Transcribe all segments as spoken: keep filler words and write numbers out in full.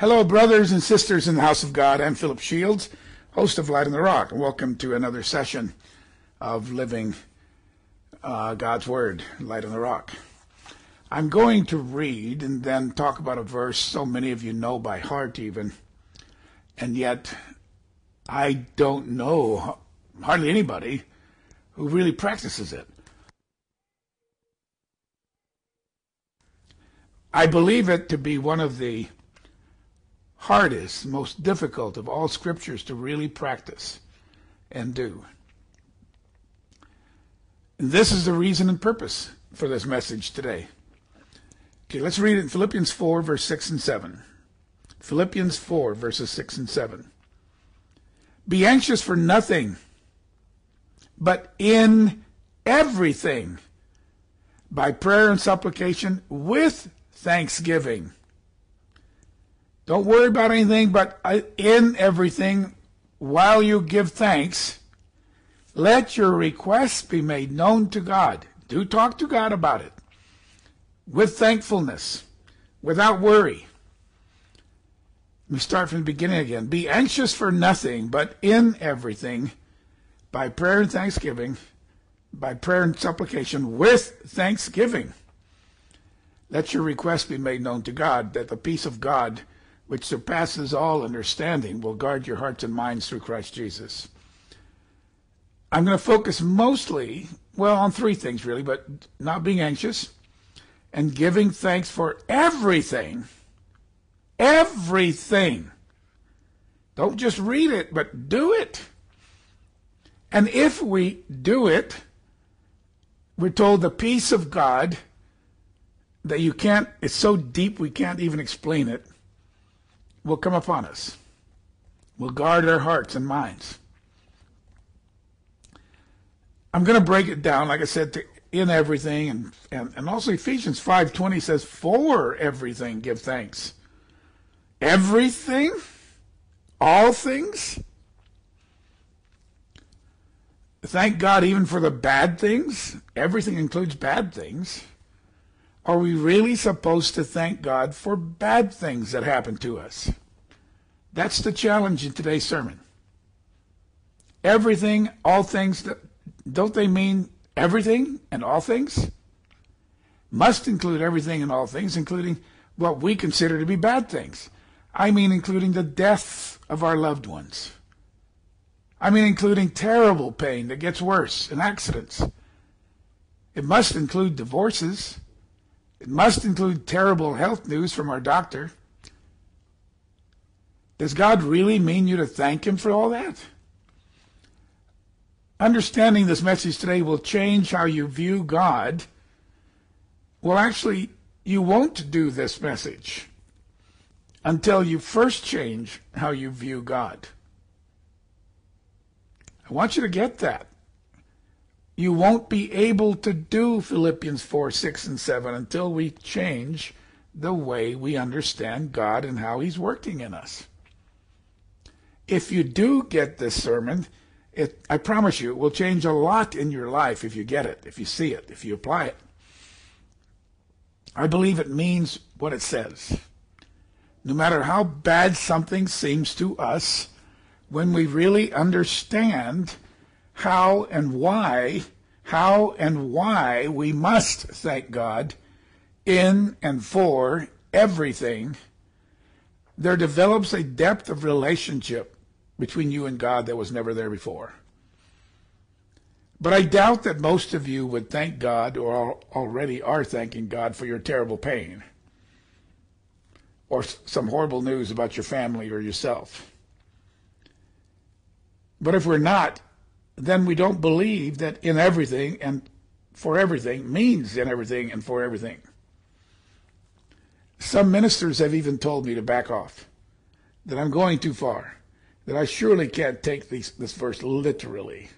Hello, brothers and sisters in the house of God. I'm Philip Shields, host of Light on the Rock. Welcome to another session of Living uh, God's Word, Light on the Rock. I'm going to read and then talk about a verse so many of you know by heart even, and yet I don't know hardly anybody who really practices it. I believe it to be one of the hardest, most difficult of all scriptures to really practice and do. And this is the reason and purpose for this message today. Okay, let's read it in Philippians four, verse six and seven. Philippians four, verses six and seven. Be anxious for nothing, but in everything, by prayer and supplication, with thanksgiving. Don't worry about anything, but in everything, while you give thanks, let your requests be made known to God. Do talk to God about it. With thankfulness, without worry. We start from the beginning again. Be anxious for nothing, but in everything, by prayer and thanksgiving, by prayer and supplication, with thanksgiving. Let your requests be made known to God, that the peace of God, which surpasses all understanding, will guard your hearts and minds through Christ Jesus. I'm going to focus mostly, well, on three things really, but not being anxious and giving thanks for everything. Everything. Don't just read it, but do it. And if we do it, we're told the peace of God that you can't, it's so deep we can't even explain it, will come upon us, will guard our hearts and minds. I'm going to break it down, like I said, to in everything, and, and, and also Ephesians five twenty says, for everything give thanks. Everything? All things? Thank God even for the bad things. Everything includes bad things. Are we really supposed to thank God for bad things that happen to us? That's the challenge in today's sermon. Everything, all things, don't they mean everything and all things? Must include everything and all things, including what we consider to be bad things. I mean including the death of our loved ones. I mean including terrible pain that gets worse and accidents. It must include divorces. It must include terrible health news from our doctor. Does God really mean you to thank him for all that? Understanding this message today will change how you view God. Well, actually, you won't do this message until you first change how you view God. I want you to get that. You won't be able to do Philippians four, six, and seven until we change the way we understand God and how he's working in us. If you do get this sermon, it, I promise you, it will change a lot in your life if you get it, if you see it, if you apply it. I believe it means what it says. No matter how bad something seems to us, when we really understand how and why, how and why we must thank God in and for everything, there develops a depth of relationship between you and God that was never there before. But I doubt that most of you would thank God or already are thanking God for your terrible pain or some horrible news about your family or yourself. But if we're not, then we don't believe that in everything and for everything means in everything and for everything. Some ministers have even told me to back off, that I'm going too far, that I surely can't take these, this verse literally.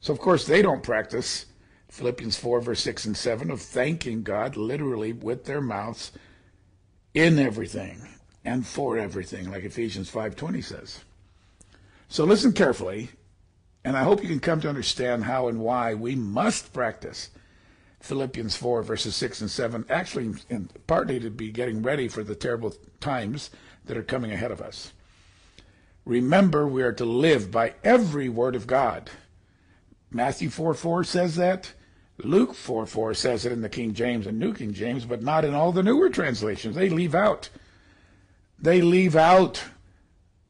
So, of course, they don't practice Philippians four, verse six and seven of thanking God literally with their mouths in everything and for everything, like Ephesians five twenty says. So listen carefully. And I hope you can come to understand how and why we must practice Philippians four, verses six and seven, actually in, partly to be getting ready for the terrible times that are coming ahead of us. Remember, we are to live by every word of God. Matthew four four says that. Luke four four says it in the King James and New King James, but not in all the newer translations. They leave out. They leave out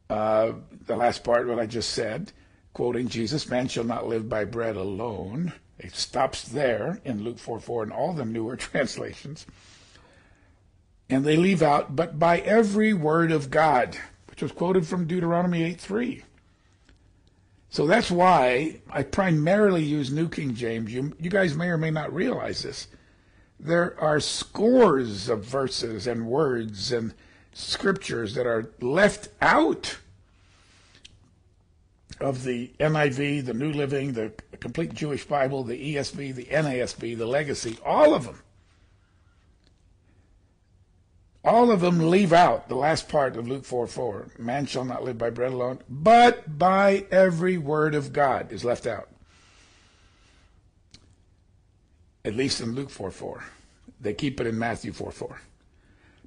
uh, the last part, what I just said, quoting Jesus, man shall not live by bread alone. It stops there in Luke four four and all the newer translations. And they leave out, but by every word of God, which was quoted from Deuteronomy eight three. So that's why I primarily use New King James. You, you guys may or may not realize this. There are scores of verses and words and scriptures that are left out of the N I V, the New Living, the Complete Jewish Bible, the E S V, the N A S B, the Legacy, all of them. All of them leave out the last part of Luke four four. Man shall not live by bread alone, but by every word of God is left out. At least in Luke four four. They keep it in Matthew four four.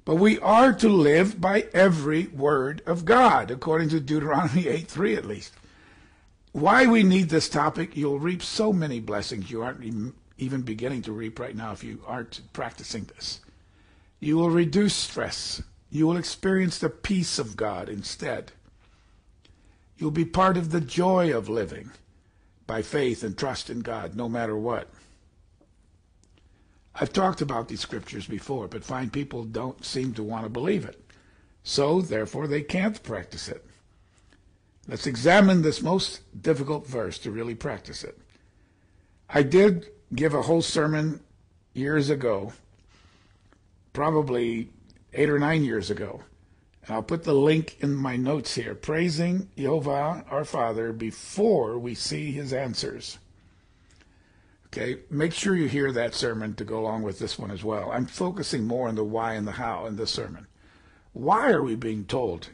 But we are to live by every word of God, according to Deuteronomy eight three at least. Why we need this topic, you'll reap so many blessings you aren't even beginning to reap right now if you aren't practicing this. You will reduce stress. You will experience the peace of God instead. You'll be part of the joy of living by faith and trust in God, no matter what. I've talked about these scriptures before, but fine people don't seem to want to believe it. So, therefore, they can't practice it. Let's examine this most difficult verse to really practice it. I did give a whole sermon years ago, probably eight or nine years ago. And I'll put the link in my notes here. Praising Yehovah, our Father, before we see his answers. Okay, make sure you hear that sermon to go along with this one as well. I'm focusing more on the why and the how in this sermon. Why are we being told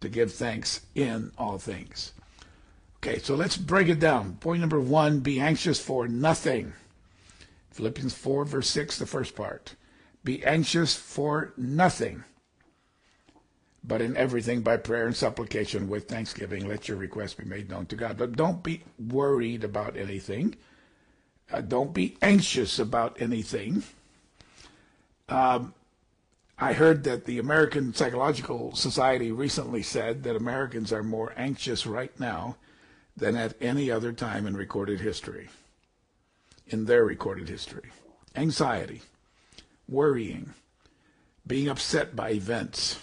to give thanks in all things? Okay, so let's break it down. Point number one, be anxious for nothing. Philippians four, verse six, the first part. Be anxious for nothing, but in everything by prayer and supplication with thanksgiving, let your requests be made known to God. But don't be worried about anything. Uh, don't be anxious about anything. Um, I heard that the American Psychological Society recently said that Americans are more anxious right now than at any other time in recorded history, in their recorded history. Anxiety. Worrying, being upset by events,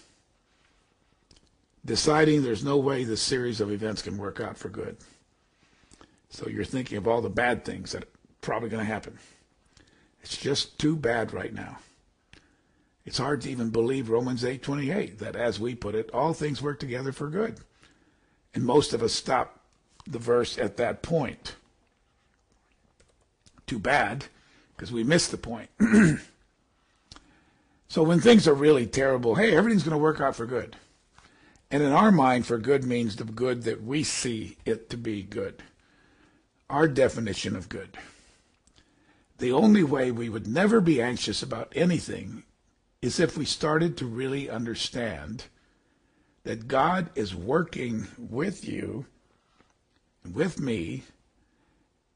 deciding there's no way this series of events can work out for good. So you're thinking of all the bad things that are probably going to happen. It's just too bad right now. It's hard to even believe Romans eight twenty-eight, that as we put it, all things work together for good. And most of us stop the verse at that point. Too bad, because we missed the point. So when things are really terrible, hey, everything's going to work out for good. And in our mind, for good means the good that we see it to be good. Our definition of good. The only way we would never be anxious about anything is if we started to really understand that God is working with you, with me,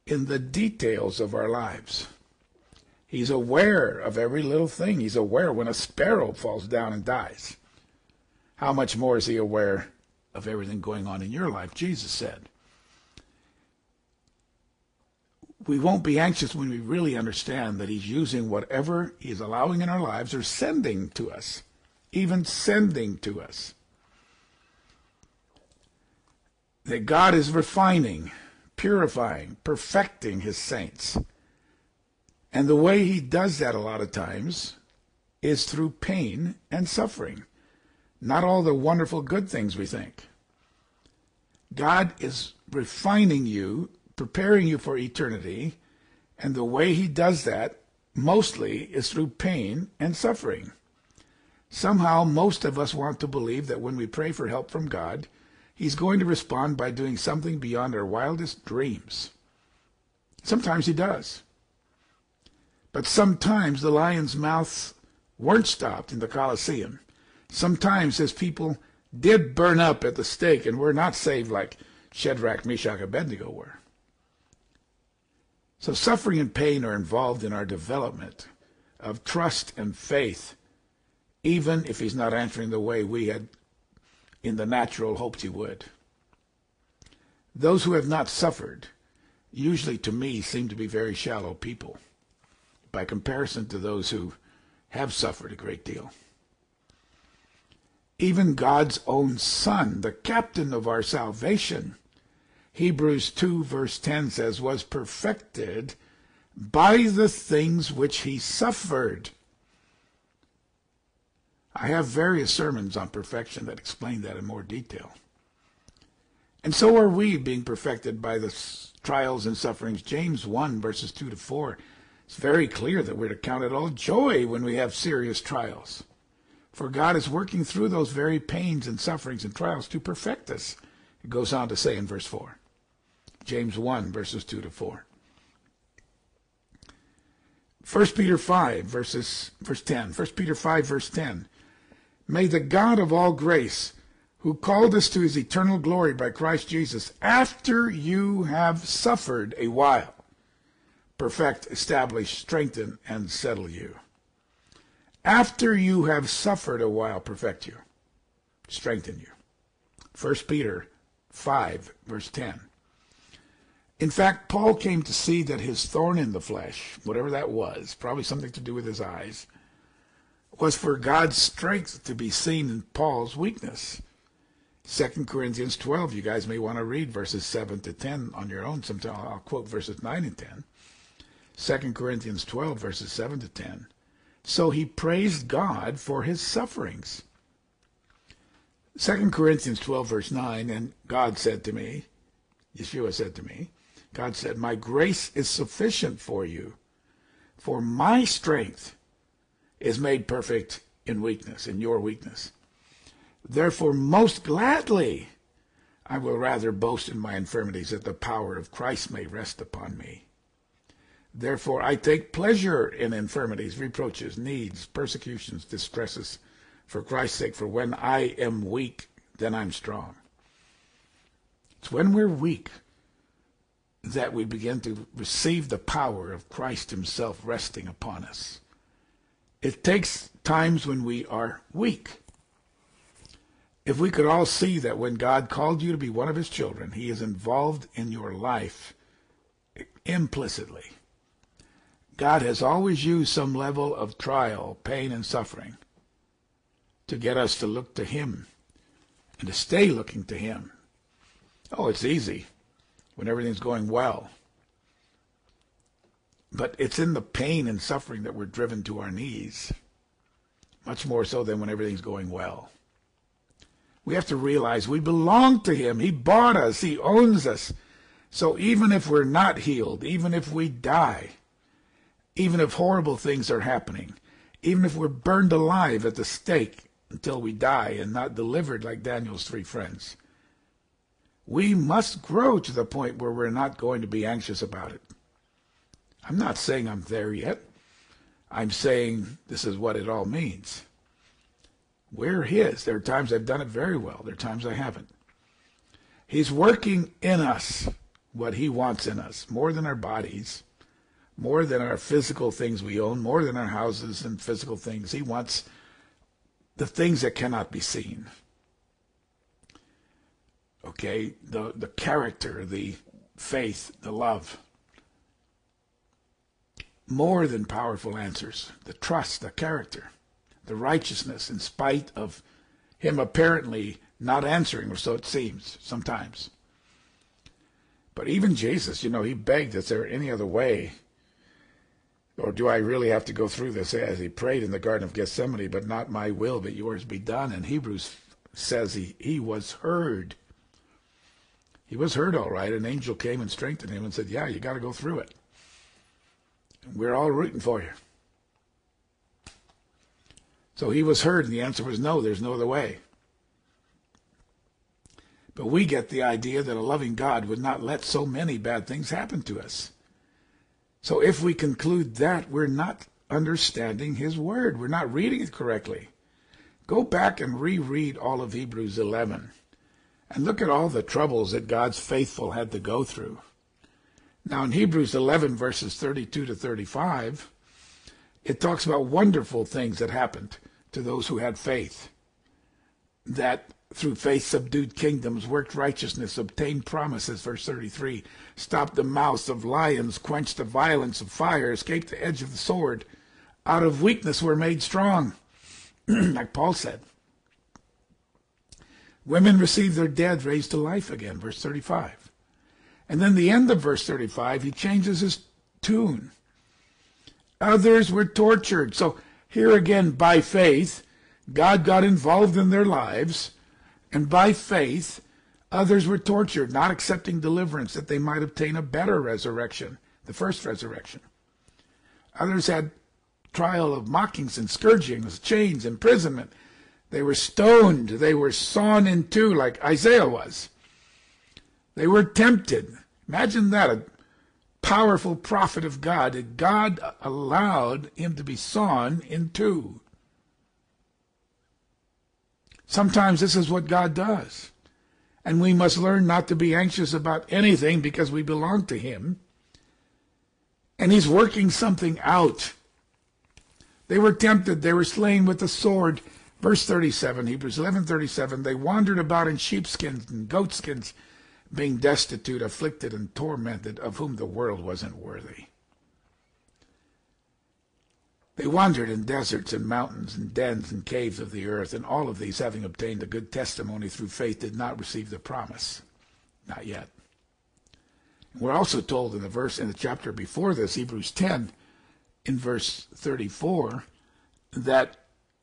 in the details of our lives. He's aware of every little thing. He's aware when a sparrow falls down and dies. How much more is he aware of everything going on in your life? Jesus said. We won't be anxious when we really understand that he's using whatever he's allowing in our lives or sending to us, even sending to us. That God is refining, purifying, perfecting his saints. And the way he does that a lot of times is through pain and suffering. Not all the wonderful good things we think. God is refining you, preparing you for eternity, and the way he does that mostly is through pain and suffering. Somehow most of us want to believe that when we pray for help from God, he's going to respond by doing something beyond our wildest dreams. Sometimes he does. But sometimes the lions' mouths weren't stopped in the Colosseum. Sometimes his people did burn up at the stake and were not saved like Shadrach, Meshach, and Abednego were. So suffering and pain are involved in our development of trust and faith, even if he's not answering the way we had in the natural hoped he would. Those who have not suffered usually to me seem to be very shallow people by comparison to those who have suffered a great deal. Even God's own Son, the captain of our salvation, Hebrews two verse ten says, was perfected by the things which he suffered. I have various sermons on perfection that explain that in more detail. And so are we being perfected by the trials and sufferings. James one verses two to four. It's very clear that we're to count it all joy when we have serious trials. For God is working through those very pains and sufferings and trials to perfect us. It goes on to say in verse four. James one verses two to four. First Peter five verses verse ten. First Peter five verse ten. May the God of all grace, who called us to his eternal glory by Christ Jesus, after you have suffered a while, perfect, establish, strengthen, and settle you. After you have suffered a while, perfect you, strengthen you. First Peter five, verse ten. In fact, Paul came to see that his thorn in the flesh, whatever that was, probably something to do with his eyes, was for God's strength to be seen in Paul's weakness. Second Corinthians twelve, you guys may want to read verses seven to ten on your own sometime. I'll quote verses nine and ten. Second Corinthians twelve, verses seven to ten. So he praised God for his sufferings. Second Corinthians twelve, verse nine, and God said to me, Yeshua said to me, God said, my grace is sufficient for you, for my strength is made perfect in weakness, in your weakness. Therefore, most gladly, I will rather boast in my infirmities that the power of Christ may rest upon me. Therefore, I take pleasure in infirmities, reproaches, needs, persecutions, distresses, for Christ's sake, for when I am weak, then I'm strong. It's when we're weak that we begin to receive the power of Christ himself resting upon us. It takes times when we are weak. If we could all see that when God called you to be one of his children, he is involved in your life implicitly. God has always used some level of trial, pain, and suffering to get us to look to him and to stay looking to him. Oh, it's easy when everything's going well. But it's in the pain and suffering that we're driven to our knees, much more so than when everything's going well. We have to realize we belong to him. He bought us. He owns us. So even if we're not healed, even if we die, even if horrible things are happening, even if we're burned alive at the stake until we die and not delivered like Daniel's three friends, we must grow to the point where we're not going to be anxious about it. I'm not saying I'm there yet. I'm saying this is what it all means. We're his. There are times I've done it very well. There are times I haven't. He's working in us what he wants in us, more than our bodies, more than our physical things we own, more than our houses and physical things. He wants the things that cannot be seen. Okay, the, the character, the faith, the love. More than powerful answers, the trust, the character, the righteousness in spite of him apparently not answering, or so it seems sometimes. But even Jesus, you know, he begged, is there any other way? Or do I really have to go through this, as he prayed in the Garden of Gethsemane, but not my will, but yours be done? And Hebrews says he, he was heard. He was heard all right. An angel came and strengthened him and said, yeah, you got to go through it. And we're all rooting for you. So he was heard, and the answer was no, there's no other way. But we get the idea that a loving God would not let so many bad things happen to us. So if we conclude that, we're not understanding his word. We're not reading it correctly. Go back and reread all of Hebrews eleven and look at all the troubles that God's faithful had to go through. Now in Hebrews eleven verses thirty-two to thirty-five, it talks about wonderful things that happened to those who had faith, that through faith subdued kingdoms, worked righteousness, obtained promises, verse thirty-three, stopped the mouths of lions, quenched the violence of fire, escaped the edge of the sword, out of weakness were made strong, like Paul said. Women received their dead raised to life again, verse thirty-five. And then the end of verse thirty-five, he changes his tune. Others were tortured. So here again, by faith, God got involved in their lives, and by faith, others were tortured, not accepting deliverance that they might obtain a better resurrection, the first resurrection. Others had trial of mockings and scourgings, chains, imprisonment. They were stoned. They were sawn in two like Isaiah was. They were tempted. Imagine that, a powerful prophet of God, that God allowed him to be sawn in two. Sometimes this is what God does, and we must learn not to be anxious about anything because we belong to him, and he's working something out. They were tempted. They were slain with the sword. Verse thirty-seven, Hebrews eleven thirty-seven, they wandered about in sheepskins and goatskins, being destitute, afflicted, and tormented, of whom the world wasn't worthy. They wandered in deserts and mountains and dens and caves of the earth, and all of these, having obtained a good testimony through faith, did not receive the promise. Not yet. We're also told in the verse in the chapter before this, Hebrews ten, in verse thirty-four, that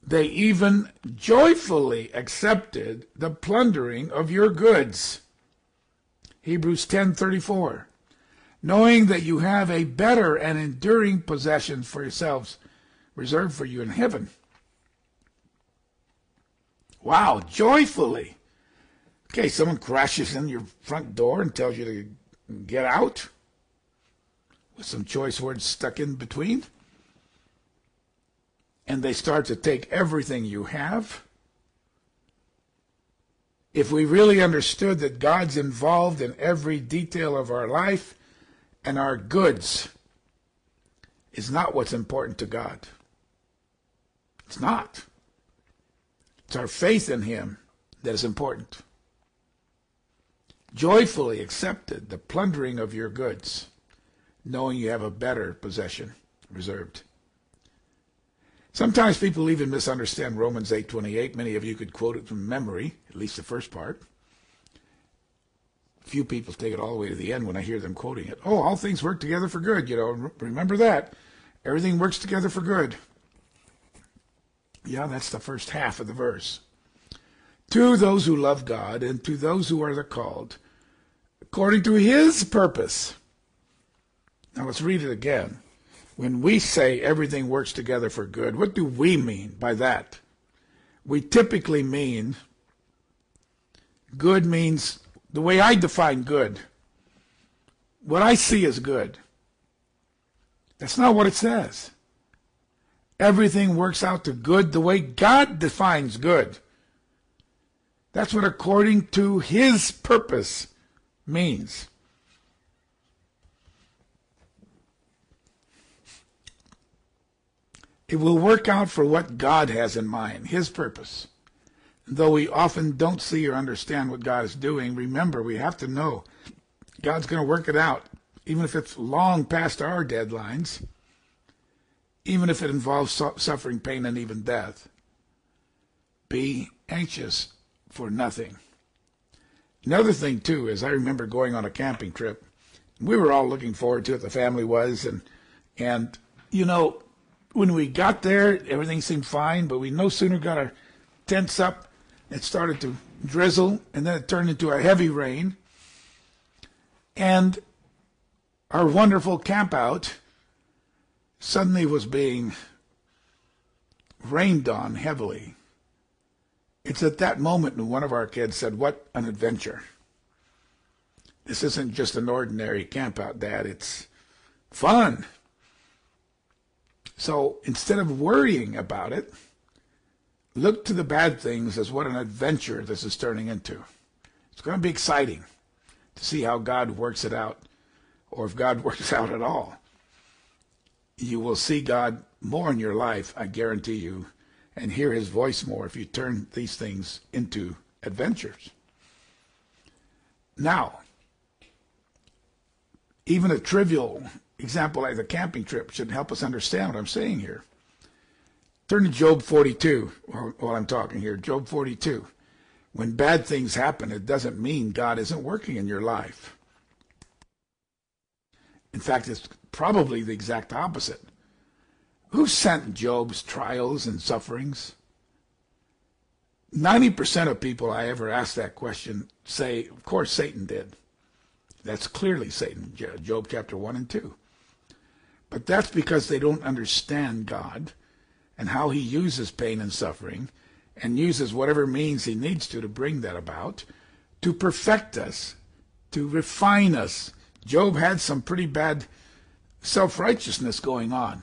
they even joyfully accepted the plundering of your goods. Hebrews ten thirty-four, knowing that you have a better and enduring possession for yourselves, reserved for you in heaven. Wow, joyfully. Okay, someone crashes in your front door and tells you to get out with some choice words stuck in between, and they start to take everything you have. If we really understood that God's involved in every detail of our life, and our goods is not what's important to God. It's not. It's our faith in him that is important. Joyfully accepted the plundering of your goods, knowing you have a better possession reserved. Sometimes people even misunderstand Romans eight twenty-eight. Many of you could quote it from memory, at least the first part. Few people take it all the way to the end when I hear them quoting it. Oh, all things work together for good, you know. Remember that. Everything works together for good. Yeah, that's the first half of the verse. To those who love God and to those who are the called, according to his purpose. Now let's read it again. When we say everything works together for good, what do we mean by that? We typically mean, good means, the way I define good, what I see as good. That's not what it says. Everything works out to good the way God defines good. That's what according to his purpose means. It will work out for what God has in mind, his purpose. Though we often don't see or understand what God is doing, remember, we have to know God's going to work it out, even if it's long past our deadlines, even if it involves suffering, pain, and even death. Be anxious for nothing. Another thing, too, is I remember going on a camping trip. We were all looking forward to it, the family was, and, and you know, when we got there, everything seemed fine, but we no sooner got our tents up, it started to drizzle, and then it turned into a heavy rain, and our wonderful camp out suddenly was being rained on heavily. It's at that moment when one of our kids said, "What an adventure. This isn't just an ordinary camp out, Dad. It's fun." So instead of worrying about it, look to the bad things as what an adventure this is turning into. It's going to be exciting to see how God works it out, or if God works out at all. You will see God more in your life, I guarantee you, and hear his voice more if you turn these things into adventures. Now, even a trivial example like the camping trip should help us understand what I'm saying here. Turn to Job forty-two while I'm talking here. Job forty-two. When bad things happen, it doesn't mean God isn't working in your life. In fact, it's probably the exact opposite. Who sent Job's trials and sufferings? ninety percent of people I ever ask that question say, of course, Satan did. That's clearly Satan, Job chapter one and two. But that's because they don't understand God and how he uses pain and suffering and uses whatever means he needs to to bring that about, to perfect us, to refine us. Job had some pretty bad self-righteousness going on.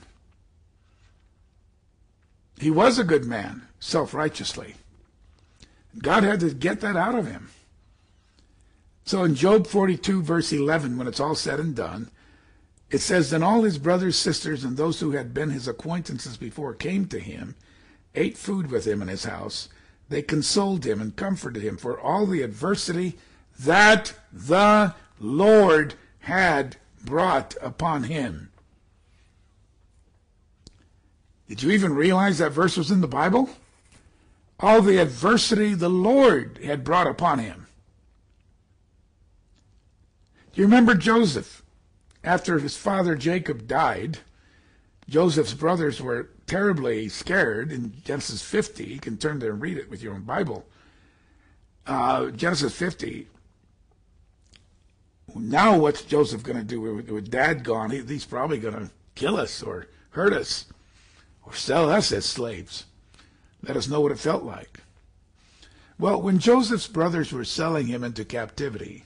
He was a good man, self-righteously. God had to get that out of him. So in Job forty-two, verse eleven, when it's all said and done, it says, "Then all his brothers, sisters, and those who had been his acquaintances before came to him, ate food with him in his house. They consoled him and comforted him for all the adversity that the Lord had brought upon him." Did you even realize that verse was in the Bible? All the adversity the Lord had brought upon him. Do you remember Joseph? After his father Jacob died, Joseph's brothers were terribly scared. In Genesis fifty, you can turn there and read it with your own Bible. Uh, Genesis fifty. Now what's Joseph going to do with, with dad gone? He, he's probably going to kill us or hurt us or sell us as slaves. Let us know what it felt like. Well, when Joseph's brothers were selling him into captivity,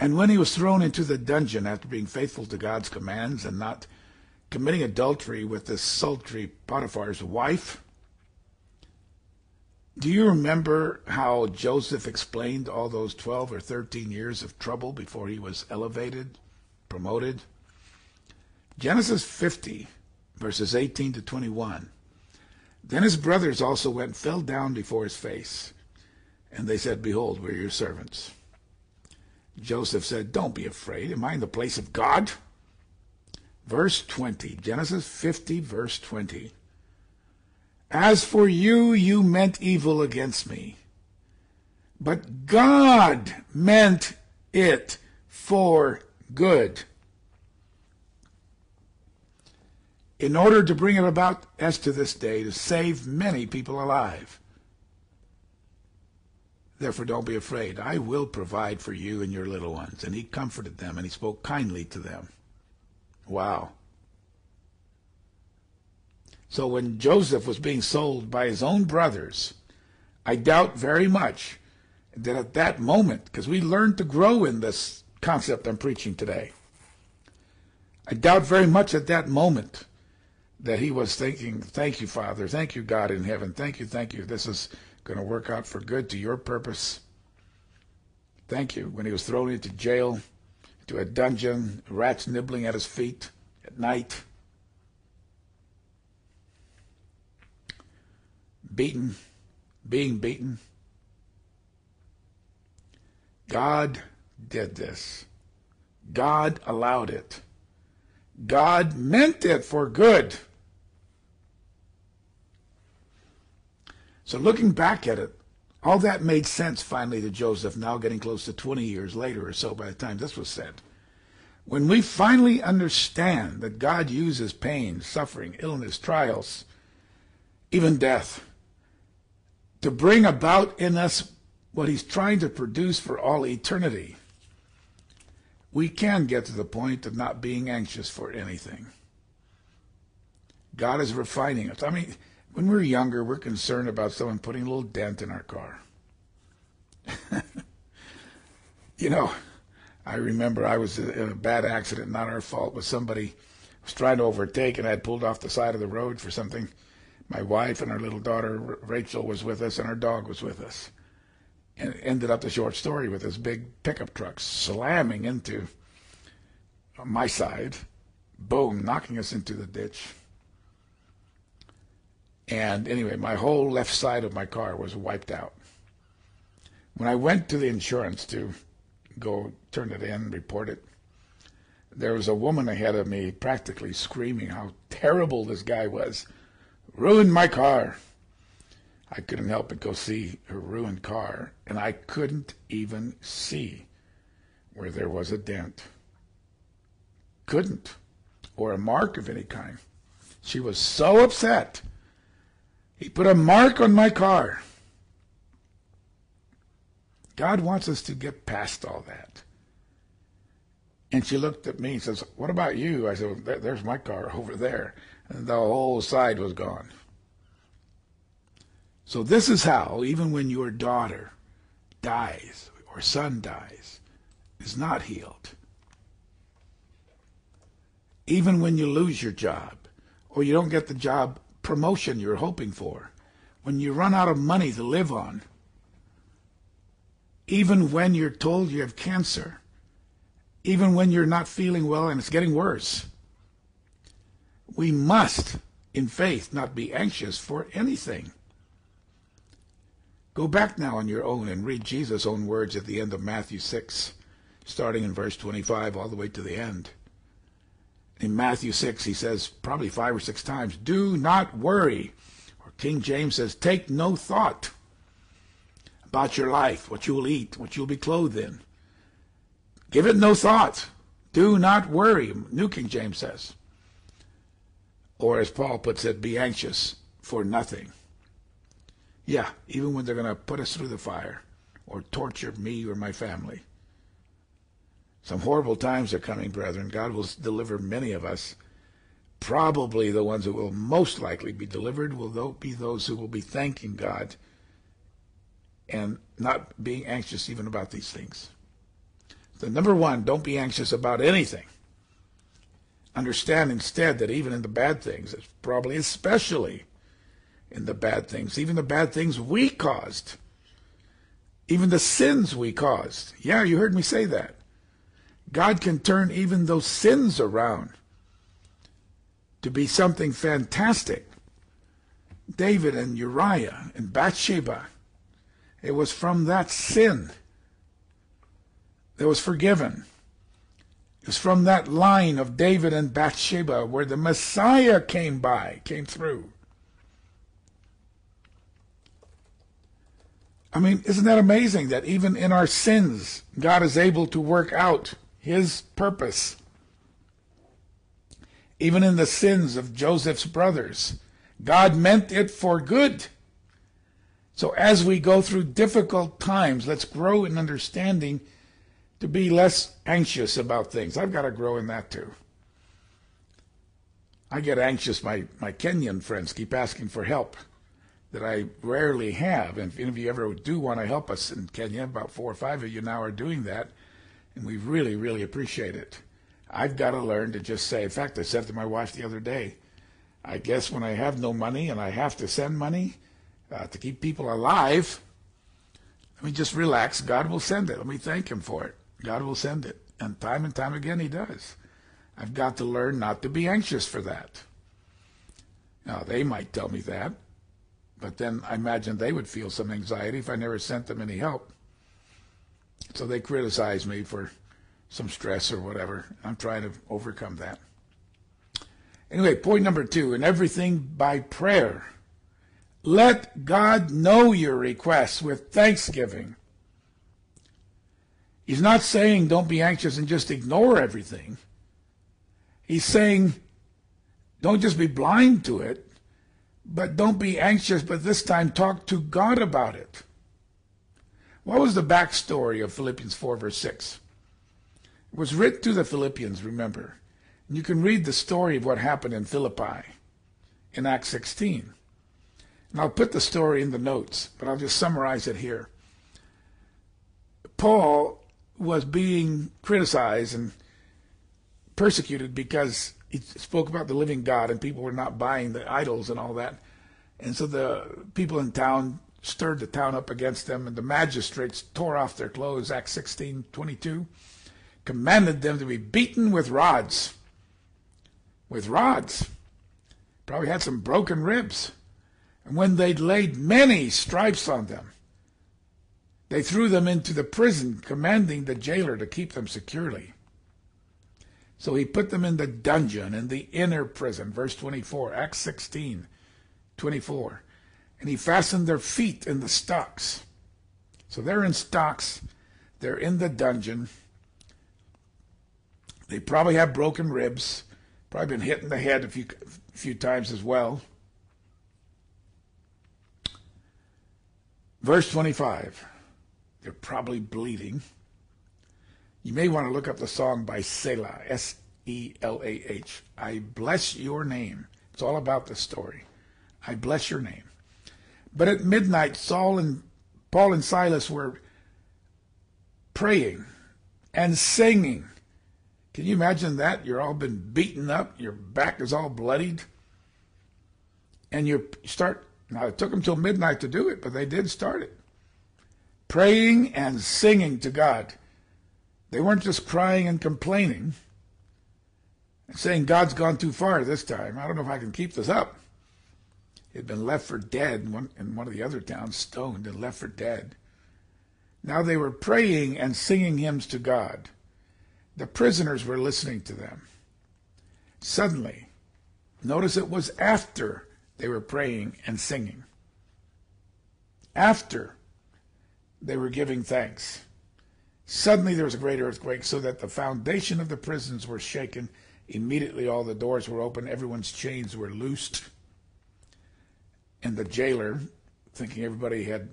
and when he was thrown into the dungeon after being faithful to God's commands and not committing adultery with this sultry Potiphar's wife, do you remember how Joseph explained all those twelve or thirteen years of trouble before he was elevated, promoted? Genesis fifty, verses eighteen to twenty-one. "Then his brothers also went and fell down before his face, and they said, 'Behold, we're your servants.' Joseph said, 'Don't be afraid. Am I in the place of God?'" Verse twenty, Genesis fifty, verse twenty. "As for you, you meant evil against me, but God meant it for good, in order to bring it about as to this day, to save many people alive. Therefore, don't be afraid. I will provide for you and your little ones." And he comforted them, and he spoke kindly to them. Wow. So when Joseph was being sold by his own brothers, I doubt very much that at that moment, because we learn to grow in this concept I'm preaching today, I doubt very much at that moment that he was thinking, "Thank you, Father. Thank you, God in heaven. Thank you, thank you. This is going to work out for good to your purpose. Thank you." When he was thrown into jail, to a dungeon, rats nibbling at his feet at night, beaten, being beaten. God did this. God allowed it. God meant it for good. So looking back at it, all that made sense finally to Joseph, now getting close to twenty years later or so by the time this was said. When we finally understand that God uses pain, suffering, illness, trials, even death, to bring about in us what he's trying to produce for all eternity, we can get to the point of not being anxious for anything. God is refining us. I mean, when we're younger, we're concerned about someone putting a little dent in our car. You know, I remember I was in a bad accident, not our fault, but somebody was trying to overtake, and I had pulled off the side of the road for something. My wife and our little daughter, Rachel, was with us, and our dog was with us. And it ended up the short story with this big pickup truck slamming into my side, boom, knocking us into the ditch. And anyway, my whole left side of my car was wiped out. When I went to the insurance to go turn it in, report it, there was a woman ahead of me practically screaming how terrible this guy was. Ruined my car. I couldn't help but go see her ruined car, and I couldn't even see where there was a dent. Couldn't, or a mark of any kind. She was so upset. He put a mark on my car. God wants us to get past all that. And she looked at me and says, what about you? I said, well, there, there's my car over there. And the whole side was gone. So this is how, even when your daughter dies or son dies, is not healed. Even when you lose your job or you don't get the job promotion you're hoping for, when you run out of money to live on, even when you're told you have cancer, even when you're not feeling well and it's getting worse, we must, in faith, not be anxious for anything. Go back now on your own and read Jesus' own words at the end of Matthew six, starting in verse twenty-five all the way to the end. In Matthew six, he says probably five or six times, do not worry. Or King James says, take no thought about your life, what you will eat, what you will be clothed in. Give it no thought. Do not worry, New King James says. Or as Paul puts it, be anxious for nothing. Yeah, even when they're going to put us through the fire or torture me or my family. Some horrible times are coming, brethren. God will deliver many of us. Probably the ones who will most likely be delivered will be those who will be thanking God and not being anxious even about these things. So number one, don't be anxious about anything. Understand instead that even in the bad things, it's probably especially in the bad things, even the bad things we caused, even the sins we caused. Yeah, you heard me say that. God can turn even those sins around to be something fantastic. David and Uriah and Bathsheba, it was from that sin that was forgiven. It was from that line of David and Bathsheba where the Messiah came by, came through. I mean, isn't that amazing that even in our sins, God is able to work out His purpose? Even in the sins of Joseph's brothers, God meant it for good. So as we go through difficult times, let's grow in understanding to be less anxious about things. I've got to grow in that too. I get anxious. My, my Kenyan friends keep asking for help that I rarely have. And if any of you ever do want to help us in Kenya, about four or five of you now are doing that, and we really, really appreciate it. I've got to learn to just say, in fact, I said to my wife the other day, I guess when I have no money and I have to send money uh, to keep people alive, let me just relax. God will send it. Let me thank Him for it. God will send it. And time and time again, He does. I've got to learn not to be anxious for that. Now, they might tell me that, but then I imagine they would feel some anxiety if I never sent them any help. So they criticize me for some stress or whatever. I'm trying to overcome that. Anyway, point number two, in everything by prayer, let God know your requests with thanksgiving. He's not saying don't be anxious and just ignore everything. He's saying don't just be blind to it, but don't be anxious, but this time talk to God about it. What was the backstory of Philippians four, verse six? It was written to the Philippians, remember. And you can read the story of what happened in Philippi in Acts sixteen. And I'll put the story in the notes, but I'll just summarize it here. Paul was being criticized and persecuted because he spoke about the living God, and people were not buying the idols and all that. And so the people in town stirred the town up against them, and the magistrates tore off their clothes, Acts sixteen twenty-two, commanded them to be beaten with rods. With rods. Probably had some broken ribs. And when they'd laid many stripes on them, they threw them into the prison, commanding the jailer to keep them securely. So he put them in the dungeon, in the inner prison. Verse twenty-four, Acts sixteen twenty-four. And he fastened their feet in the stocks. So they're in stocks. They're in the dungeon. They probably have broken ribs. Probably been hit in the head a few, a few times as well. Verse twenty-five. They're probably bleeding. You may want to look up the song by Selah, S E L A H. I bless your name. It's all about this story. I bless your name. But at midnight, Saul and Paul and Silas were praying and singing. Can you imagine that? You're all been beaten up. Your back is all bloodied. And you start, now it took them till midnight to do it, but they did start it. Praying and singing to God. They weren't just crying and complaining and saying, God's gone too far this time. I don't know if I can keep this up. He had been left for dead in one, in one of the other towns, stoned and left for dead. Now they were praying and singing hymns to God. The prisoners were listening to them. Suddenly, notice it was after they were praying and singing. After they were giving thanks. Suddenly there was a great earthquake, so that the foundation of the prisons were shaken. Immediately all the doors were open, everyone's chains were loosed. And the jailer, thinking everybody had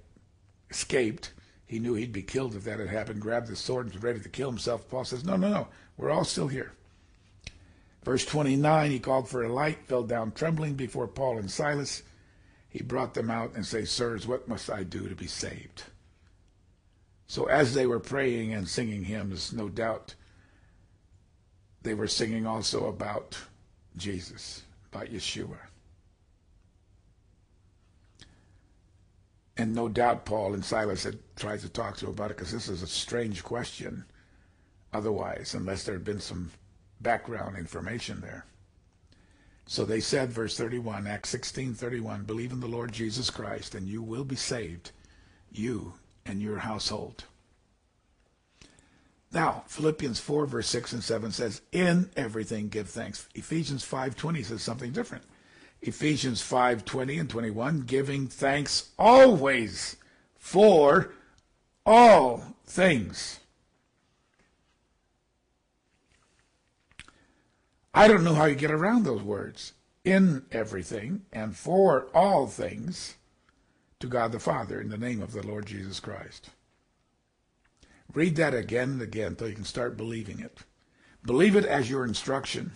escaped, he knew he'd be killed if that had happened, grabbed the sword and was ready to kill himself. Paul says, no, no, no, we're all still here. Verse twenty-nine, he called for a light, fell down trembling before Paul and Silas. He brought them out and said, sirs, what must I do to be saved? So as they were praying and singing hymns, no doubt they were singing also about Jesus, about Yeshua. And no doubt Paul and Silas had tried to talk to him about it, because this is a strange question otherwise, unless there had been some background information there. So they said, verse thirty-one, Acts sixteen thirty-one, believe in the Lord Jesus Christ, and you will be saved, you and your household. Now, Philippians four, verse six and seven says, in everything give thanks. Ephesians five twenty says something different. Ephesians five twenty and twenty-one, giving thanks always for all things. I don't know how you get around those words. In everything and for all things. To God the Father, in the name of the Lord Jesus Christ. Read that again and again until you can start believing it. Believe it as your instruction.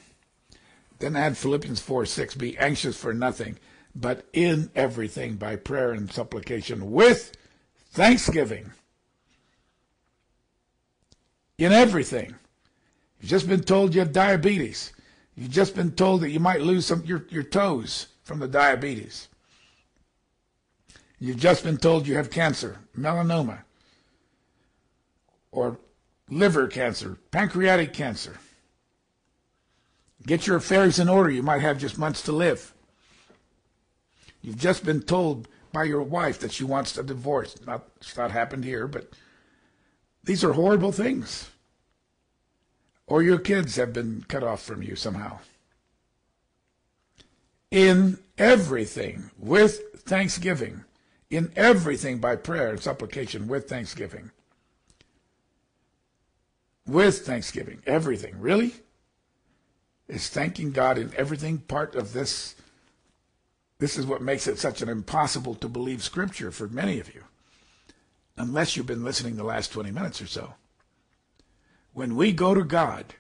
Then add Philippians four six, be anxious for nothing, but in everything by prayer and supplication with thanksgiving. In everything. You've just been told you have diabetes. You've just been told that you might lose some your, your toes from the diabetes. You've just been told you have cancer, melanoma, or liver cancer, pancreatic cancer. Get your affairs in order. You might have just months to live. You've just been told by your wife that she wants a divorce. Not, it's not happened here, but these are horrible things. Or your kids have been cut off from you somehow. In everything, with thanksgiving. In everything by prayer and supplication with thanksgiving. With thanksgiving. Everything. Really? It's thanking God in everything part of this. This is what makes it such an impossible to believe scripture for many of you. Unless you've been listening the last twenty minutes or so. When we go to God,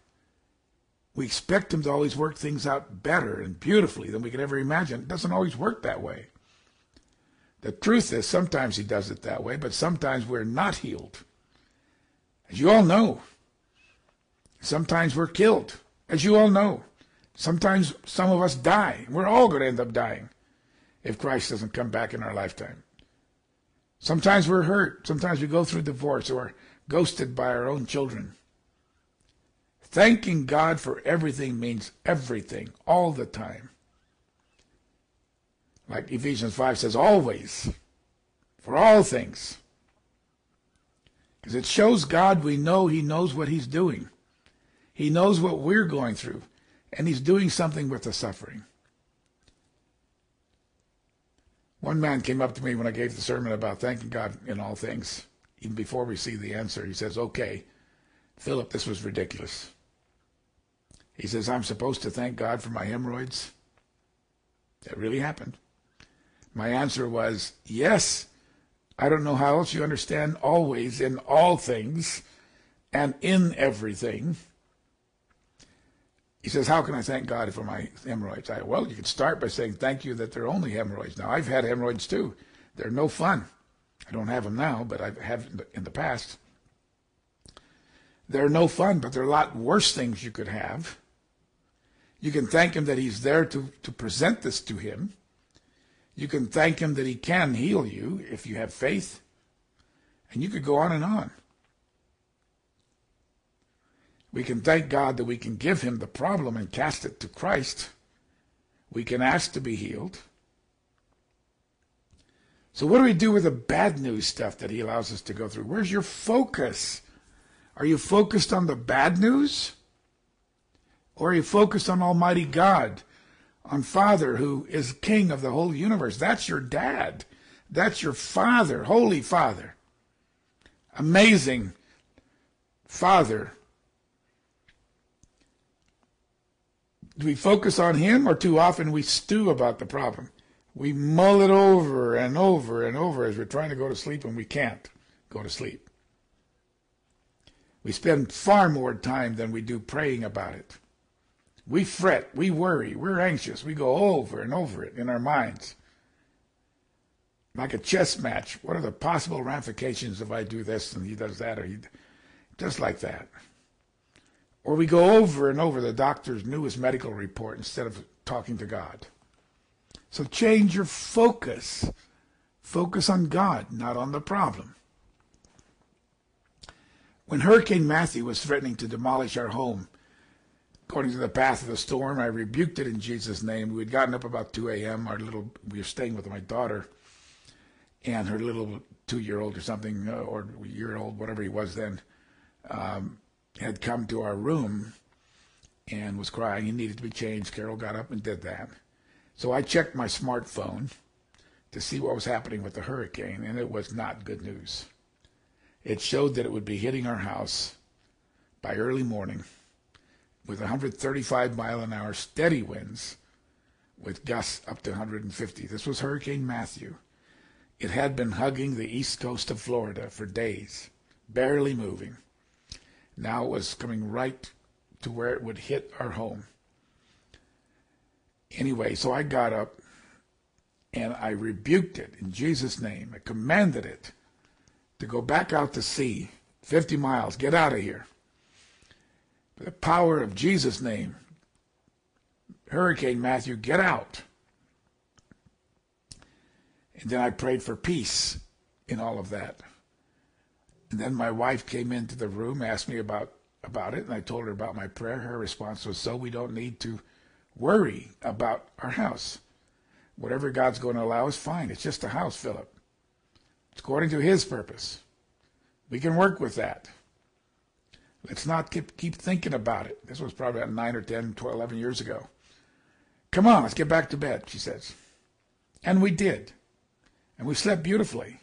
we expect Him to always work things out better and beautifully than we could ever imagine. It doesn't always work that way. The truth is, sometimes He does it that way, but sometimes we're not healed. As you all know. Sometimes we're killed, as you all know. Sometimes some of us die. We're all going to end up dying if Christ doesn't come back in our lifetime. Sometimes we're hurt. Sometimes we go through divorce or ghosted by our own children. Thanking God for everything means everything, all the time. Like Ephesians five says, always, for all things. Because it shows God we know He knows what He's doing. He knows what we're going through, and He's doing something with the suffering. One man came up to me when I gave the sermon about thanking God in all things. Even before we see the answer, he says, okay, Philip, this was ridiculous. He says, I'm supposed to thank God for my hemorrhoids? That really happened. My answer was, yes, I don't know how else you understand always in all things and in everything. He says, how can I thank God for my hemorrhoids? I, well, you could start by saying, thank you that they're only hemorrhoids. Now, I've had hemorrhoids too. They're no fun. I don't have them now, but I have in the past. They're no fun, but there are a lot worse things you could have. You can thank Him that He's there to, to present this to Him. You can thank Him that He can heal you if you have faith. And you could go on and on. We can thank God that we can give Him the problem and cast it to Christ. We can ask to be healed. So what do we do with the bad news stuff that He allows us to go through? Where's your focus? Are you focused on the bad news? Or are you focused on Almighty God, on Father who is King of the whole universe? That's your dad. That's your Father, Holy Father. Amazing Father. Do we focus on Him, or too often we stew about the problem? We mull it over and over and over as we're trying to go to sleep and we can't go to sleep. We spend far more time than we do praying about it. We fret, we worry, we're anxious, we go over and over it in our minds. Like a chess match, what are the possible ramifications if I do this and he does that, or he, just like that. Or we go over and over the doctor's newest medical report instead of talking to God. So change your focus. Focus on God, not on the problem. When Hurricane Matthew was threatening to demolish our home, according to the path of the storm, I rebuked it in Jesus' name. We had gotten up about two A M Our little, we were staying with my daughter and her little two-year-old or something, or year-old, whatever he was then, um, had come to our room and was crying. He needed to be changed. Carol got up and did that. So I checked my smartphone to see what was happening with the hurricane, and it was not good news. It showed that it would be hitting our house by early morning with one hundred thirty-five mile an hour steady winds with gusts up to one hundred fifty. This was Hurricane Matthew. It had been hugging the east coast of Florida for days, barely moving. Now it was coming right to where it would hit our home. Anyway, so I got up and I rebuked it in Jesus' name. I commanded it to go back out to sea, fifty miles, get out of here. By the power of Jesus' name, Hurricane Matthew, get out. And then I prayed for peace in all of that. And then my wife came into the room, asked me about, about it, and I told her about my prayer. Her response was, so we don't need to worry about our house. Whatever God's going to allow is fine. It's just a house, Philip. It's according to His purpose. We can work with that. Let's not keep, keep thinking about it. This was probably about nine or ten, twelve, eleven years ago. Come on, let's get back to bed, she says. And we did. And we slept beautifully.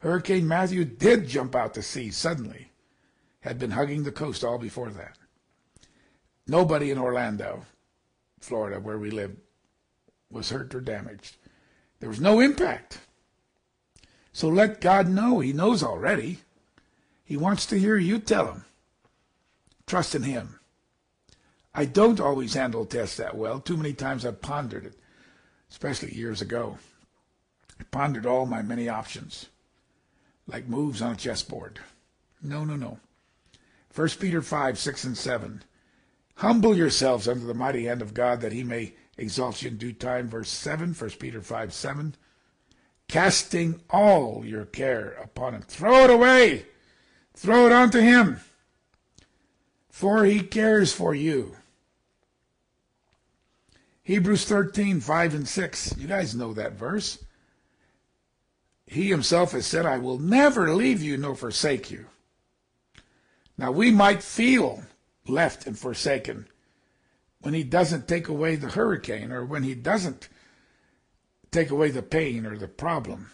Hurricane Matthew did jump out to sea suddenly. Had been hugging the coast all before that. Nobody in Orlando, Florida, where we lived, was hurt or damaged. There was no impact. So let God know. He knows already. He wants to hear you tell Him. Trust in Him. I don't always handle tests that well. Too many times I've pondered it, especially years ago. I pondered all my many options, like moves on a chessboard. No, no, no. First Peter five, six, and seven. Humble yourselves under the mighty hand of God, that he may exalt you in due time. Verse seven, First Peter five, seven. Casting all your care upon him. Throw it away. Throw it onto him. For he cares for you. Hebrews thirteen, five and six. You guys know that verse. He himself has said, I will never leave you nor forsake you. Now we might feel left and forsaken when he doesn't take away the hurricane, or when he doesn't take away the pain or the problem.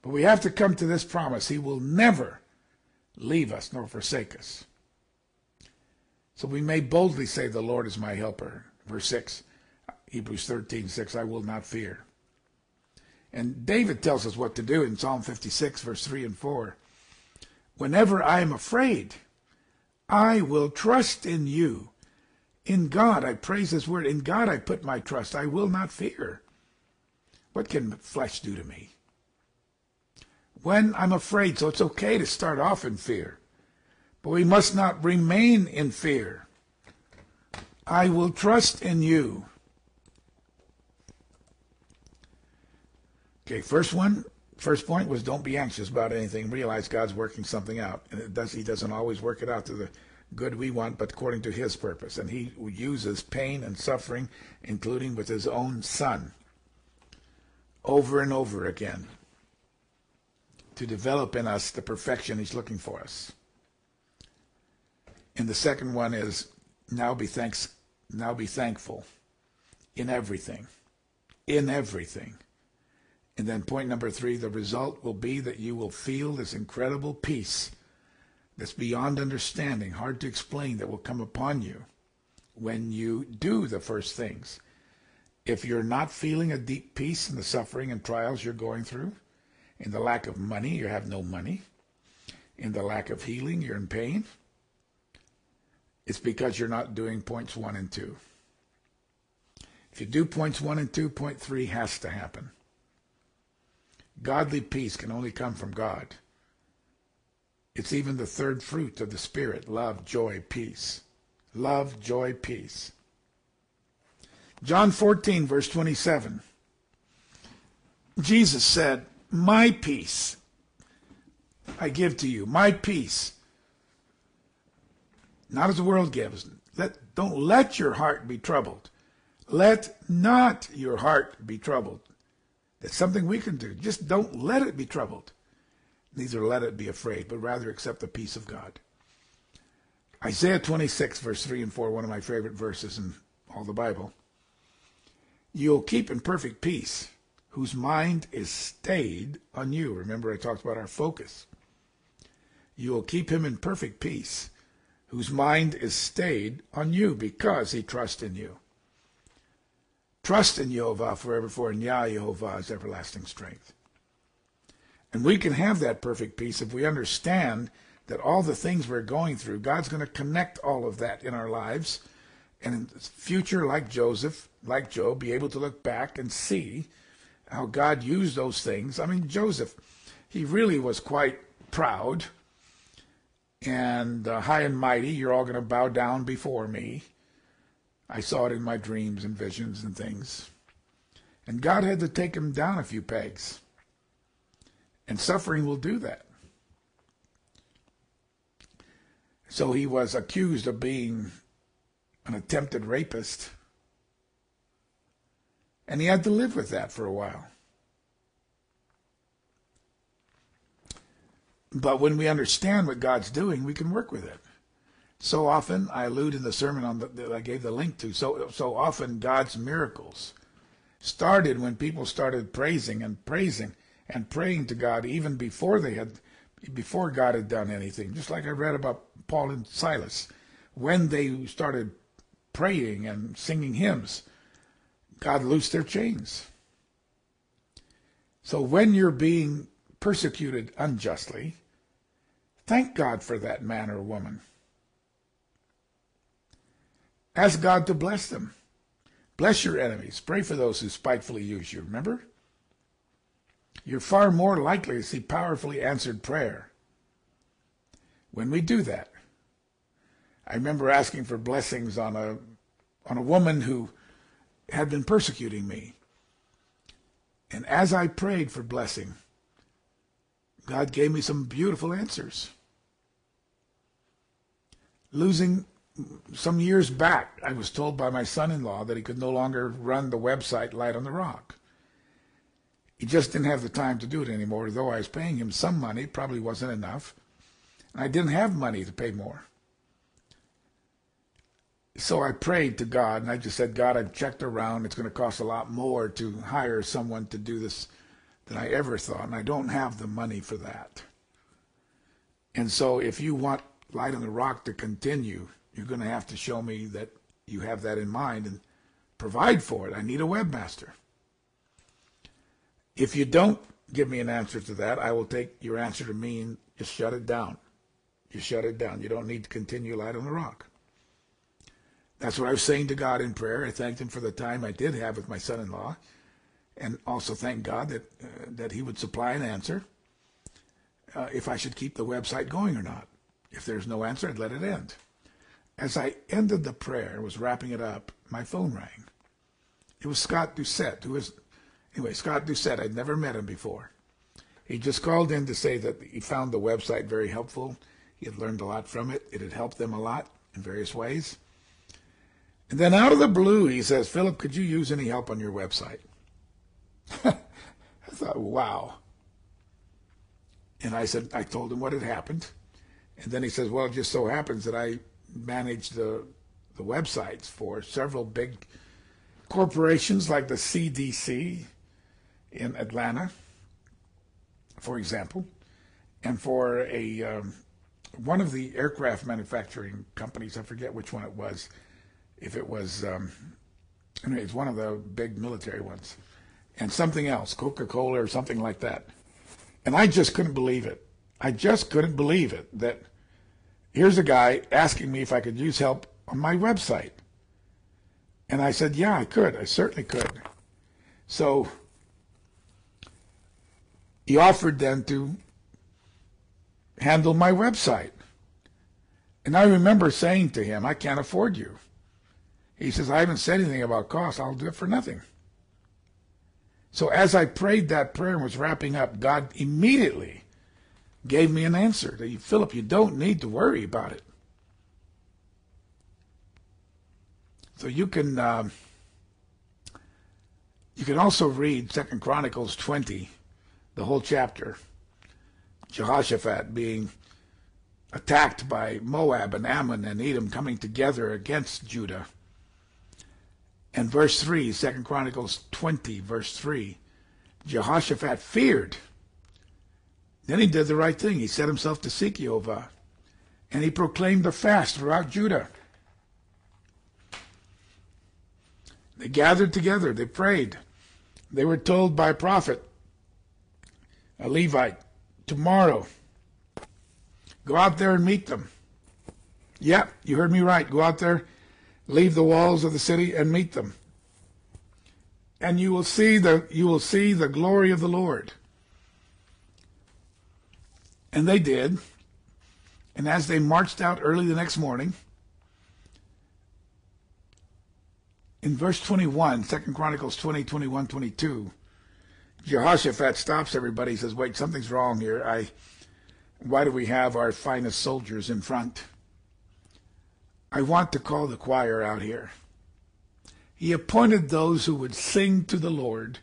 But we have to come to this promise. He will never leave us nor forsake us. So we may boldly say, the Lord is my helper. Verse six, Hebrews thirteen, six, I will not fear. And David tells us what to do in Psalm fifty-six, verse three and four. Whenever I am afraid, I will trust in you. In God, I praise his word. In God, I put my trust. I will not fear. What can flesh do to me? When I'm afraid, so it's okay to start off in fear. But we must not remain in fear. I will trust in you. Okay, first one, first point was, don't be anxious about anything. Realize God's working something out. And it does, he doesn't always work it out to the good we want, but according to his purpose. And he uses pain and suffering, including with his own son, over and over again, to develop in us the perfection he's looking for us. And the second one is, now be thanks, now be thankful in everything, in everything. And then point number three, the result will be that you will feel this incredible peace that's beyond understanding, hard to explain, that will come upon you when you do the first things. If you're not feeling a deep peace in the suffering and trials you're going through, in the lack of money, you have no money. In the lack of healing, you're in pain. It's because you're not doing points one and two. If you do points one and two, point three has to happen. Godly peace can only come from God. It's even the third fruit of the Spirit, love, joy, peace. Love, joy, peace. John fourteen, verse twenty-seven. Jesus said, my peace I give to you, my peace. Not as the world gives. Let, don't let your heart be troubled. Let not your heart be troubled. That's something we can do. Just don't let it be troubled. Neither let it be afraid, but rather accept the peace of God. Isaiah twenty-six, verse three and four, one of my favorite verses in all the Bible. You'll keep in perfect peace whose mind is stayed on you. Remember, I talked about our focus. You'll keep him in perfect peace whose mind is stayed on you, because he trusts in you. Trust in Yehovah forever, for in Yah Yehovah is everlasting strength. And we can have that perfect peace if we understand that all the things we're going through, God's going to connect all of that in our lives, and in the future, like Joseph, like Job, be able to look back and see how God used those things. I mean, Joseph, he really was quite proud and uh, high and mighty. You're all going to bow down before me. I saw it in my dreams and visions and things. And God had to take him down a few pegs. And suffering will do that. So he was accused of being an attempted rapist. And he had to live with that for a while. But when we understand what God's doing, we can work with it. So often, I allude in the sermon on the, that I gave the link to, so, so often God's miracles started when people started praising and praising and praying to God, even before they had, before God had done anything. Just like I read about Paul and Silas. When they started praying and singing hymns, God loosed their chains. So when you're being persecuted unjustly, thank God for that man or woman. Ask God to bless them. Bless your enemies. Pray for those who spitefully use you. Remember? You're far more likely to see powerfully answered prayer when we do that. I remember asking for blessings on a on a woman who had been persecuting me. And as I prayed for blessing, God gave me some beautiful answers. Losing some years back, I was told by my son-in-law that he could no longer run the website Light on the Rock. He just didn't have the time to do it anymore, though I was paying him some money, probably wasn't enough, and I didn't have money to pay more. So I prayed to God, and I just said, God, I've checked around. It's going to cost a lot more to hire someone to do this than I ever thought, and I don't have the money for that. And so if you want Light on the Rock to continue, you're going to have to show me that you have that in mind and provide for it. I need a webmaster. If you don't give me an answer to that, I will take your answer to mean just shut it down. You shut it down. You don't need to continue Light on the Rock. That's what I was saying to God in prayer. I thanked him for the time I did have with my son-in-law, and also thanked God that, uh, that he would supply an answer uh, if I should keep the website going or not. If there's no answer, I'd let it end. As I ended the prayer, was wrapping it up, my phone rang. It was Scott Doucette, who is, anyway, Scott Doucette, I'd never met him before. He just called in to say that he found the website very helpful. He had learned a lot from it. It had helped them a lot in various ways. And then out of the blue, he says, Philip, could you use any help on your website? I thought, wow. And I said, I told him what had happened. And then he says, well, it just so happens that I manage the, the websites for several big corporations like the C D C in Atlanta, for example, and for a um, one of the aircraft manufacturing companies, I forget which one it was, if it was, um, anyway, it's one of the big military ones, and something else, Coca-Cola or something like that. And I just couldn't believe it. I just couldn't believe it that here's a guy asking me if I could use help on my website. And I said, yeah, I could. I certainly could. So he offered then to handle my website. And I remember saying to him, I can't afford you. He says, I haven't said anything about cost. I'll do it for nothing. So as I prayed that prayer and was wrapping up, God immediately gave me an answer. Philip, you don't need to worry about it. So you can um, you can also read Second Chronicles twenty, the whole chapter. Jehoshaphat being attacked by Moab and Ammon and Edom coming together against Judah. And verse three, Second Chronicles twenty, verse three, Jehoshaphat feared. Then he did the right thing. He set himself to seek Yehovah, and he proclaimed a fast throughout Judah. They gathered together. They prayed. They were told by a prophet, a Levite, tomorrow, go out there and meet them. Yeah, you heard me right. Go out there, leave the walls of the city, and meet them. And you will see the, you will see the glory of the Lord. And they did. And as they marched out early the next morning, in verse twenty-one, Second Chronicles twenty, twenty-one, twenty-two, Jehoshaphat stops everybody. He says, wait, something's wrong here. I, why do we have our finest soldiers in front? I want to call the choir out here. He appointed those who would sing to the Lord,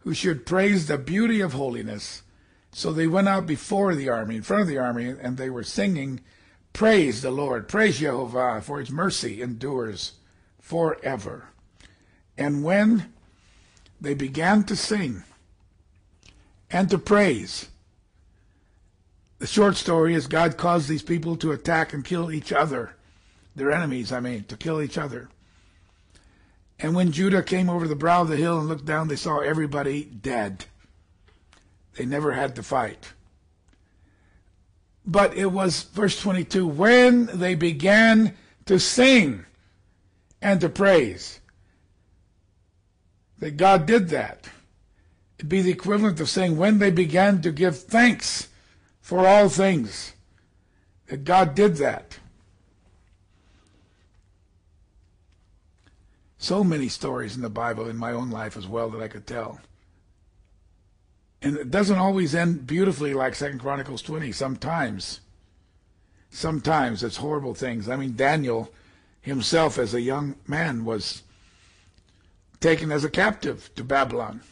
who should praise the beauty of holiness. So they went out before the army, in front of the army, and they were singing, praise the Lord, praise Yehovah, for his mercy endures forever. And when they began to sing and to praise, the short story is God caused these people to attack and kill each other, their enemies, I mean, to kill each other. And when Judah came over the brow of the hill and looked down, they saw everybody dead. They never had to fight. But it was, verse twenty-two, when they began to sing and to praise, that God did that. It'd be the equivalent of saying, when they began to give thanks for all things, that God did that. so many stories in the Bible in my own life as well that I could tell. And it doesn't always end beautifully like Second Chronicles twenty. Sometimes, sometimes it's horrible things. I mean, Daniel himself as a young man was taken as a captive to Babylon.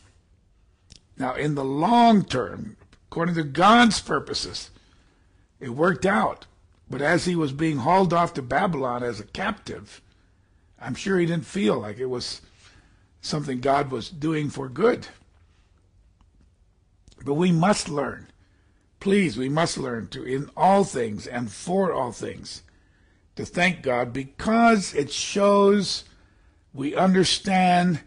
Now, in the long term, according to God's purposes, it worked out. But as he was being hauled off to Babylon as a captive, I'm sure he didn't feel like it was something God was doing for good. But we must learn. Please, we must learn to, in all things and for all things, to thank God, because it shows we understand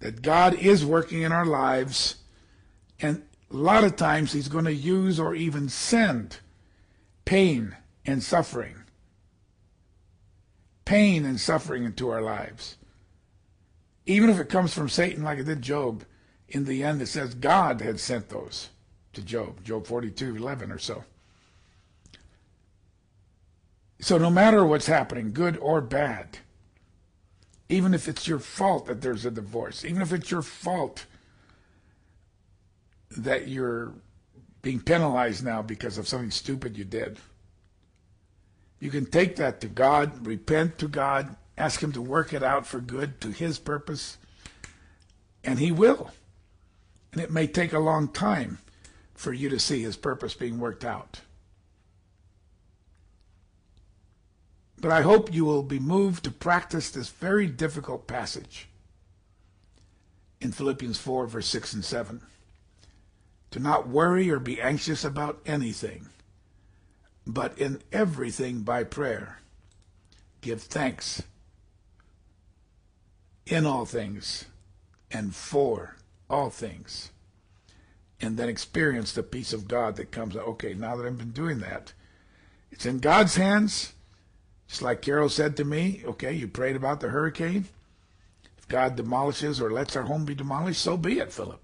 that God is working in our lives, and a lot of times he's going to use or even send pain and suffering. Pain and suffering into our lives. Even if it comes from Satan like it did Job, in the end it says God had sent those to Job, Job forty-two eleven or so. So no matter what's happening, good or bad, even if it's your fault that there's a divorce, even if it's your fault that you're being penalized now because of something stupid you did, you can take that to God, repent to God, ask him to work it out for good to his purpose, and he will. And it may take a long time for you to see his purpose being worked out. But I hope you will be moved to practice this very difficult passage in Philippians four, verse six and seven. Do not worry or be anxious about anything, but in everything by prayer give thanks, in all things and for all things. And then experience the peace of God that comes. Okay, now that I've been doing that, it's in God's hands. Just like Carol said to me, okay, you prayed about the hurricane. If God demolishes or lets our home be demolished, so be it, Philip.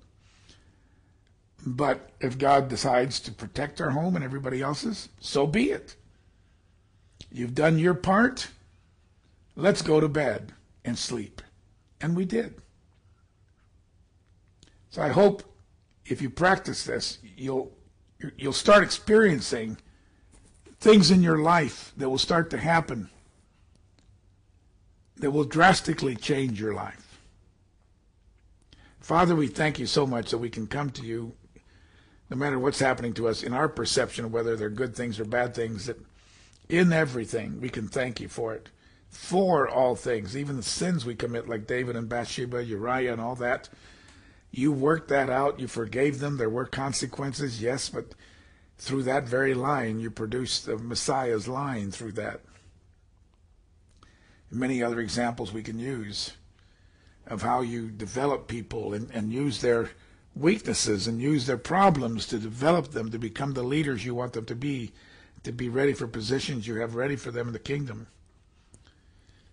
But if God decides to protect our home and everybody else's, so be it. You've done your part. Let's go to bed and sleep. And we did. So I hope if you practice this, you'll, you'll start experiencing things in your life that will start to happen that will drastically change your life. Father, we thank you so much that we can come to you no matter what's happening to us in our perception, whether they're good things or bad things, that in everything we can thank you for it, for all things, even the sins we commit like David and Bathsheba, Uriah and all that. You worked that out. You forgave them. There were consequences, yes, but through that very line, you produce the Messiah's line through that. And many other examples we can use of how you develop people and, and use their weaknesses and use their problems to develop them to become the leaders you want them to be, to be ready for positions you have ready for them in the kingdom.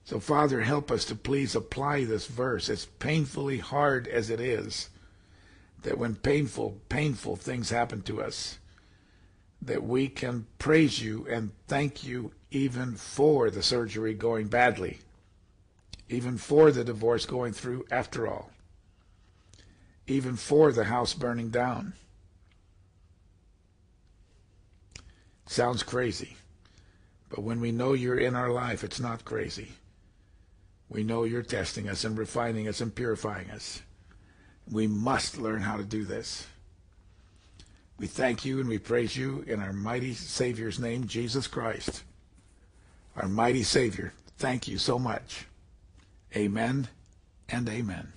So, Father, help us to please apply this verse, as painfully hard as it is, that when painful, painful things happen to us, that we can praise you and thank you even for the surgery going badly, even for the divorce going through after all, even for the house burning down. Sounds crazy, but when we know you're in our life, it's not crazy. We know you're testing us and refining us and purifying us. We must learn how to do this. We thank you and we praise you in our mighty Savior's name, Jesus Christ. Our mighty Savior, thank you so much. Amen and amen.